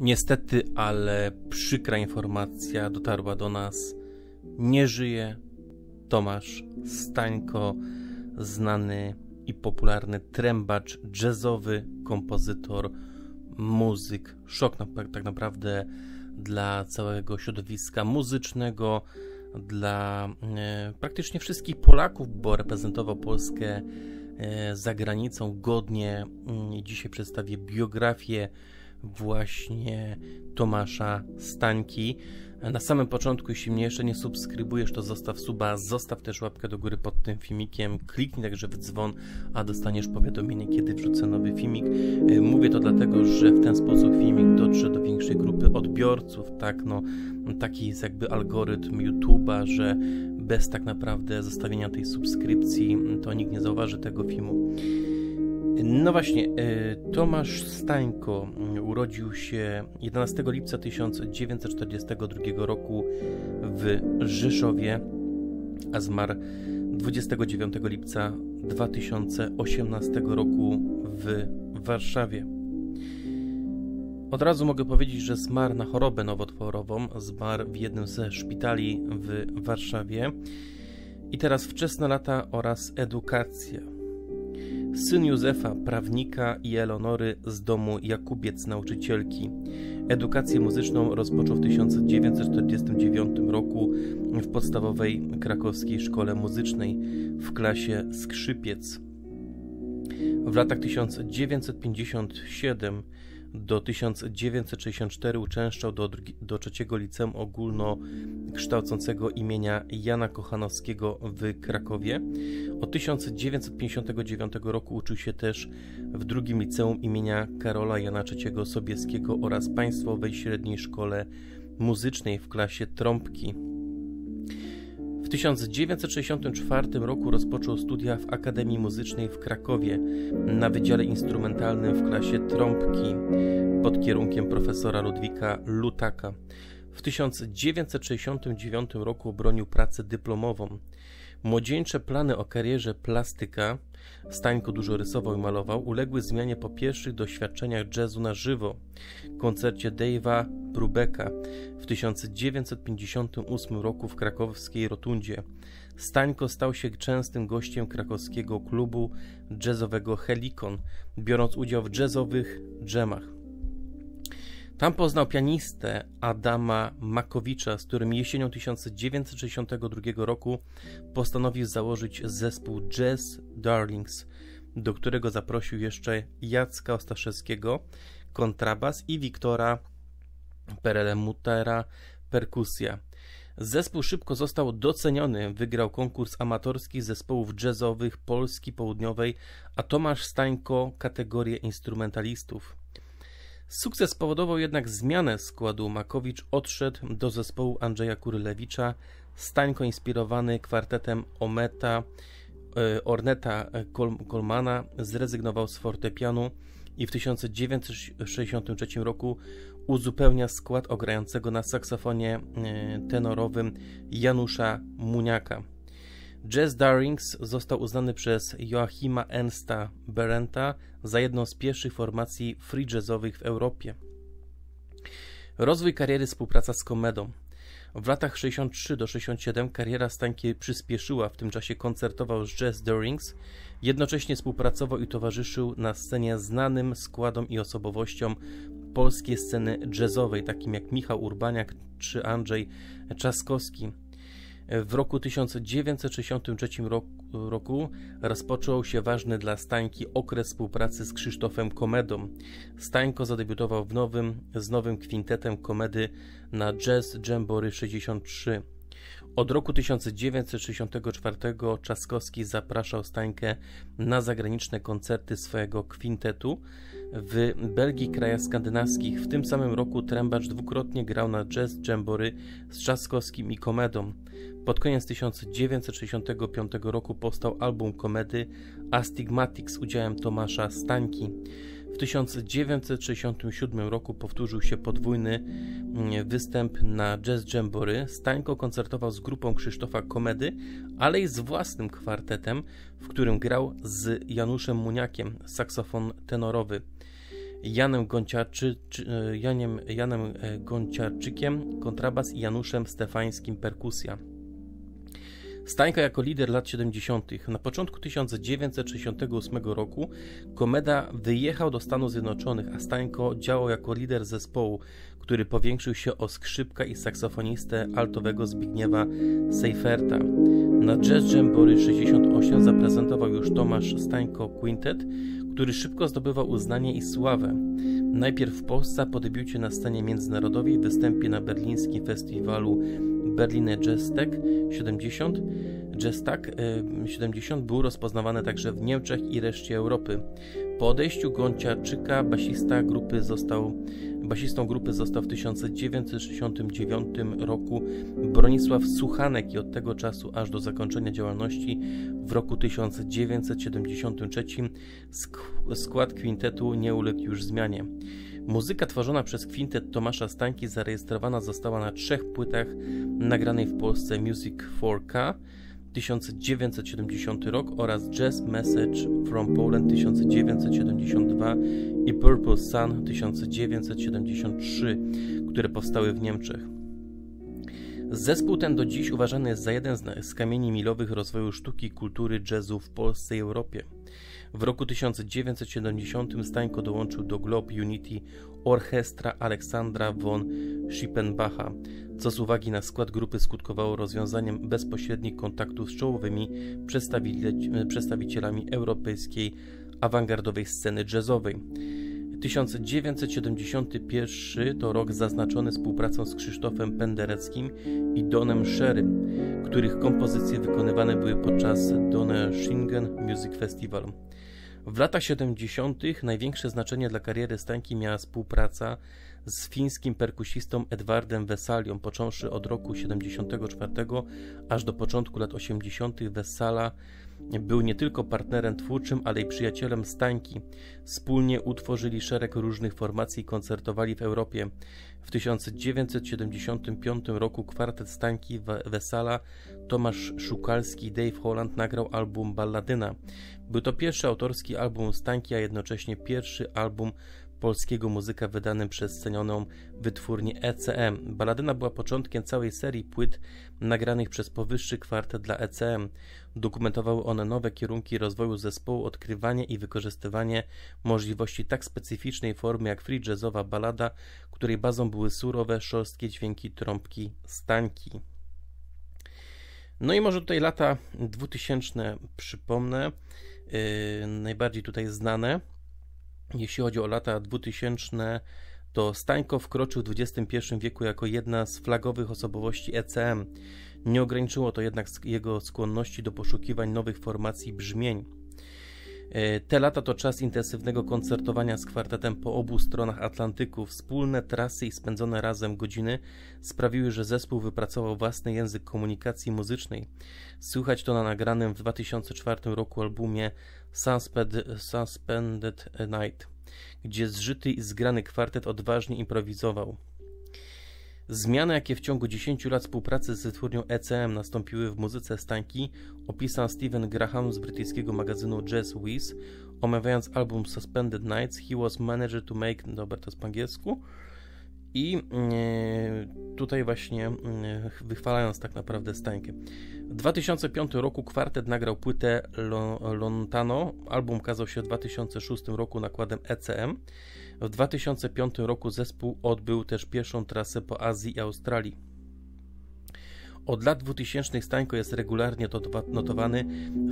Niestety, ale przykra informacja dotarła do nas. Nie żyje Tomasz Stańko, znany i popularny trębacz jazzowy, kompozytor, muzyk. Szok tak naprawdę dla całego środowiska muzycznego, dla praktycznie wszystkich Polaków, bo reprezentował Polskę za granicą godnie. Dzisiaj przedstawię biografię właśnie Tomasza Stańki. Na samym początku, jeśli mnie jeszcze nie subskrybujesz, to zostaw suba, zostaw też łapkę do góry pod tym filmikiem, kliknij także w dzwon, a dostaniesz powiadomienie, kiedy wrzucę nowy filmik. Mówię to dlatego, że w ten sposób filmik dotrze do większej grupy odbiorców, tak, no, taki jest jakby algorytm YouTube'a, że bez tak naprawdę zostawienia tej subskrypcji, to nikt nie zauważy tego filmu. No właśnie, Tomasz Stańko urodził się 11 lipca 1942 roku w Rzeszowie, a zmarł 29 lipca 2018 roku w Warszawie. Od razu mogę powiedzieć, że zmarł na chorobę nowotworową, zmarł w jednym ze szpitali w Warszawie. I teraz wczesne lata oraz edukacja. Syn Józefa, prawnika, i Eleonory z domu Jakubiec, nauczycielki. Edukację muzyczną rozpoczął w 1949 roku w podstawowej krakowskiej szkole muzycznej w klasie skrzypiec. W latach 1957 do 1964 uczęszczał do trzeciego liceum ogólnokształcącego imienia Jana Kochanowskiego w Krakowie. Od 1959 roku uczył się też w drugim liceum imienia Karola Jana III Sobieskiego oraz Państwowej Średniej Szkole Muzycznej w klasie trąbki. W 1964 roku rozpoczął studia w Akademii Muzycznej w Krakowie na Wydziale Instrumentalnym w klasie trąbki pod kierunkiem profesora Ludwika Lutaka. W 1969 roku obronił pracę dyplomową. Młodzieńcze plany o karierze plastyka, Stańko dużo rysował i malował, uległy zmianie po pierwszych doświadczeniach jazzu na żywo, koncercie Dave'a Brubecka w 1958 roku w krakowskiej Rotundzie. Stańko stał się częstym gościem krakowskiego klubu jazzowego Helikon, biorąc udział w jazzowych dżemach. Tam poznał pianistę Adama Makowicza, z którym jesienią 1962 roku postanowił założyć zespół Jazz Darlings, do którego zaprosił jeszcze Jacka Ostaszewskiego, kontrabas, i Wiktora Perelmutera, perkusja. Zespół szybko został doceniony, wygrał konkurs amatorski zespołów jazzowych Polski Południowej, a Tomasz Stańko kategorię instrumentalistów. Sukces spowodował jednak zmianę składu. Makowicz odszedł do zespołu Andrzeja Kurylewicza. Stańko, inspirowany kwartetem Orneta Kolmana, zrezygnował z fortepianu i w 1963 roku uzupełnia skład o grającego na saksofonie tenorowym Janusza Muniaka. Jazz Darlings został uznany przez Joachima Ernsta Berendta za jedną z pierwszych formacji free jazzowych w Europie. Rozwój kariery, współpraca z komedą. W latach 1963–1967 kariera Stańki przyspieszyła, w tym czasie koncertował z Jazz Darlings, jednocześnie współpracował i towarzyszył na scenie znanym składom i osobowościom polskiej sceny jazzowej, takim jak Michał Urbaniak czy Andrzej Trzaskowski. W roku 1963 roku rozpoczął się ważny dla Stańki okres współpracy z Krzysztofem Komedą. Stańko zadebiutował z nowym kwintetem komedy na Jazz Jamboree 63. Od roku 1964 Trzaskowski zapraszał Stańkę na zagraniczne koncerty swojego kwintetu. W Belgii, krajach skandynawskich. W tym samym roku trębacz dwukrotnie grał na Jazz Jamboree z Trzaskowskim i Komedą. Pod koniec 1965 roku powstał album komedy Astigmatic z udziałem Tomasza Stańki. W 1967 roku powtórzył się podwójny występ na Jazz Jamboree. Stańko koncertował z grupą Krzysztofa Komedy, ale i z własnym kwartetem, w którym grał z Januszem Muniakiem, saksofon tenorowy. Janem Gonciarczykiem kontrabas i Januszem Stefańskim perkusja. Stańka jako lider lat 70. Na początku 1968 roku Komeda wyjechał do Stanów Zjednoczonych, a Stańko działał jako lider zespołu, który powiększył się o skrzypka i saksofonistę altowego Zbigniewa Seiferta. Na Jazz Jamboree 68 zaprezentował już Tomasz Stańko Quintet, który szybko zdobywał uznanie i sławę. Najpierw w Polsce, a po debiucie na scenie międzynarodowej, występie na berlińskim festiwalu Berliner Jazztag 70 był rozpoznawany także w Niemczech i reszcie Europy. Po odejściu Gonciarczyka basistą grupy został w 1969 roku Bronisław Suchanek i od tego czasu aż do zakończenia działalności w roku 1973 skład kwintetu nie uległ już zmianie. Muzyka tworzona przez kwintet Tomasza Stańki zarejestrowana została na 3 płytach nagranej w Polsce Music 4K 1970 rok oraz Jazz Message from Poland 1972 i Purple Sun 1973, które powstały w Niemczech. Zespół ten do dziś uważany jest za jeden z kamieni milowych rozwoju sztuki i kultury jazzu w Polsce i Europie. W roku 1970 Stańko dołączył do Globe Unity Orchestra Aleksandra von Schippenbacha, co z uwagi na skład grupy skutkowało rozwiązaniem bezpośrednich kontaktów z czołowymi przedstawicielami europejskiej awangardowej sceny jazzowej. 1971 to rok zaznaczony współpracą z Krzysztofem Pendereckim i Donem Sherym, których kompozycje wykonywane były podczas Donaueschingen Music Festival. W latach 70. największe znaczenie dla kariery Stańki miała współpraca z fińskim perkusistą Edwardem Wesalią, począwszy od roku 74 aż do początku lat 80. Wesala był nie tylko partnerem twórczym, ale i przyjacielem Stańki. Wspólnie utworzyli szereg różnych formacji i koncertowali w Europie. W 1975 roku kwartet Stańki, Wesala, Tomasz Szukalski i Dave Holland nagrał album Balladyna. Był to pierwszy autorski album Stańki, a jednocześnie pierwszy album polskiego muzyka wydanym przez cenioną wytwórnię ECM. Balladyna była początkiem całej serii płyt nagranych przez powyższy kwartet dla ECM. Dokumentowały one nowe kierunki rozwoju zespołu, odkrywanie i wykorzystywanie możliwości tak specyficznej formy jak free jazzowa balada, której bazą były surowe, szorstkie dźwięki trąbki Stańki. No i może tutaj lata 2000 przypomnę, najbardziej tutaj znane. Jeśli chodzi o lata 2000, to Stańko wkroczył w XXI wieku jako jedna z flagowych osobowości ECM. Nie ograniczyło to jednak jego skłonności do poszukiwań nowych formacji brzmień. Te lata to czas intensywnego koncertowania z kwartetem po obu stronach Atlantyku. Wspólne trasy i spędzone razem godziny sprawiły, że zespół wypracował własny język komunikacji muzycznej. Słychać to na nagranym w 2004 roku albumie Suspended Night, gdzie zżyty i zgrany kwartet odważnie improwizował. Zmiany, jakie w ciągu 10 lat współpracy z wytwórnią ECM nastąpiły w muzyce Stańki, opisał Stephen Graham z brytyjskiego magazynu Jazz Whiz, omawiając album Suspended Nights. He was manager to make, dobra, to jest po angielsku, i tutaj właśnie wychwalając tak naprawdę Stańkę. W 2005 roku kwartet nagrał płytę Lontano, album ukazał się w 2006 roku nakładem ECM. W 2005 roku zespół odbył też pierwszą trasę po Azji i Australii. Od lat 2000 Stańko jest regularnie notowany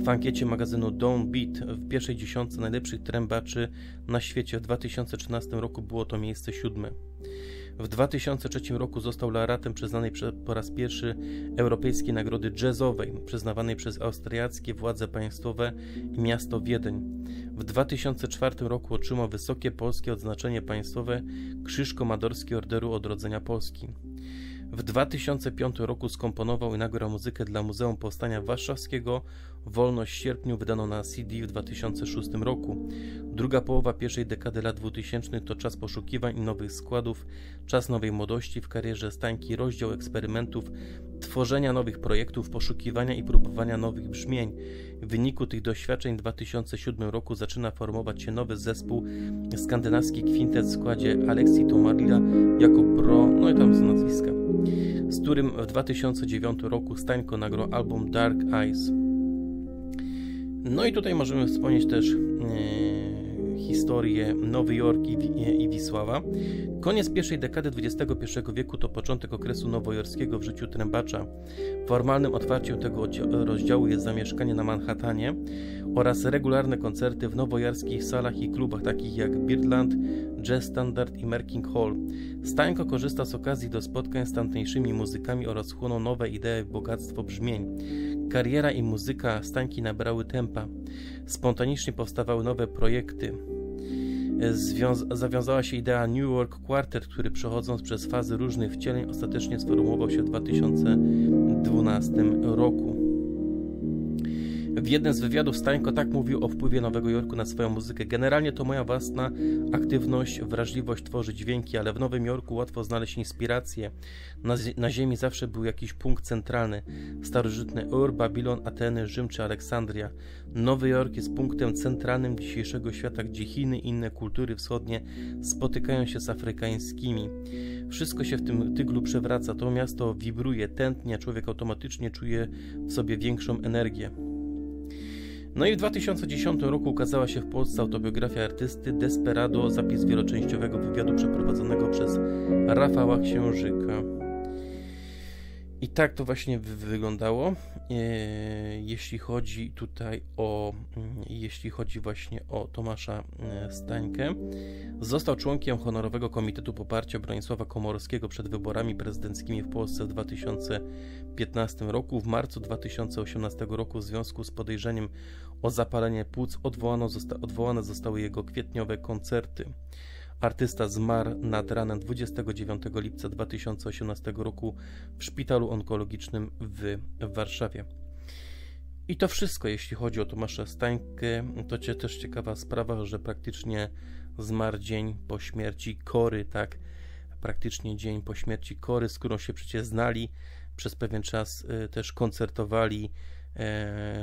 w ankiecie magazynu Downbeat w pierwszej dziesiątce najlepszych trębaczy na świecie. W 2013 roku było to miejsce 7. W 2003 roku został laureatem przyznanej po raz pierwszy Europejskiej Nagrody Jazzowej, przyznawanej przez austriackie władze państwowe i miasto Wiedeń. W 2004 roku otrzymał wysokie polskie odznaczenie państwowe Krzyż Komadorski Orderu Odrodzenia Polski. W 2005 roku skomponował i nagrał muzykę dla Muzeum Powstania Warszawskiego. Wolność w sierpniu wydano na CD w 2006 roku. Druga połowa pierwszej dekady lat 2000 to czas poszukiwań i nowych składów, czas nowej młodości w karierze Stańki, rozdział eksperymentów, tworzenia nowych projektów, poszukiwania i próbowania nowych brzmień. W wyniku tych doświadczeń w 2007 roku zaczyna formować się nowy zespół skandynawski Kwintet w składzie Aleksii Tomarila jako Bro, no i tam z nazwiska, z którym w 2009 roku Stańko nagrał album Dark Eyes. No i tutaj możemy wspomnieć też historię Nowy Jork i Wisława. Koniec pierwszej dekady XXI wieku to początek okresu nowojorskiego w życiu trębacza. Formalnym otwarciem tego rozdziału jest zamieszkanie na Manhattanie oraz regularne koncerty w nowojorskich salach i klubach takich jak Birdland, Jazz Standard i Merking Hall. Stańko korzysta z okazji do spotkań z tamtejszymi muzykami oraz chłoną nowe idee i bogactwo brzmień. Kariera i muzyka Stańki nabrały tempa. Spontanicznie powstawały nowe projekty. Zawiązała się idea New York Quartet, który przechodząc przez fazy różnych wcieleń ostatecznie sformułował się w 2012 roku. W jednym z wywiadów Stańko tak mówił o wpływie Nowego Jorku na swoją muzykę. Generalnie to moja własna aktywność, wrażliwość tworzy dźwięki, ale w Nowym Jorku łatwo znaleźć inspirację. Na ziemi zawsze był jakiś punkt centralny. Starożytny Ur, Babilon, Ateny, Rzym czy Aleksandria. Nowy Jork jest punktem centralnym dzisiejszego świata, gdzie Chiny i inne kultury wschodnie spotykają się z afrykańskimi. Wszystko się w tym tyglu przewraca, to miasto wibruje, tętni, a człowiek automatycznie czuje w sobie większą energię. No i w 2010 roku ukazała się w Polsce autobiografia artysty Desperado, zapis wieloczęściowego wywiadu przeprowadzonego przez Rafała Księżyka. I tak to właśnie wyglądało, jeśli chodzi tutaj o, właśnie o Tomasza Stańkę. Został członkiem Honorowego Komitetu Poparcia Bronisława Komorowskiego przed wyborami prezydenckimi w Polsce w 2015 roku. W marcu 2018 roku w związku z podejrzeniem o zapalenie płuc odwołane zostały jego kwietniowe koncerty. Artysta zmarł nad ranem 29 lipca 2018 roku w szpitalu onkologicznym w Warszawie. I to wszystko, jeśli chodzi o Tomasza Stańkę. To też ciekawa sprawa, że praktycznie zmarł dzień po śmierci Kory, tak? Praktycznie dzień po śmierci Kory, z którą się przecież znali, przez pewien czas też koncertowali.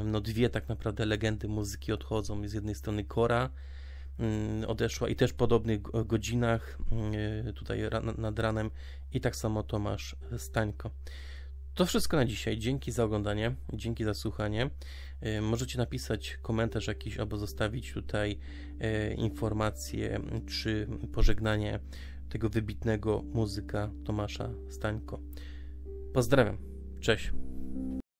No dwie tak naprawdę legendy muzyki odchodzą. Z jednej strony Kora odeszła i też w podobnych godzinach tutaj nad ranem, i tak samo Tomasz Stańko. To wszystko na dzisiaj. Dzięki za oglądanie, dzięki za słuchanie. Możecie napisać komentarz jakiś albo zostawić tutaj informację czy pożegnanie tego wybitnego muzyka Tomasza Stańko. Pozdrawiam, cześć.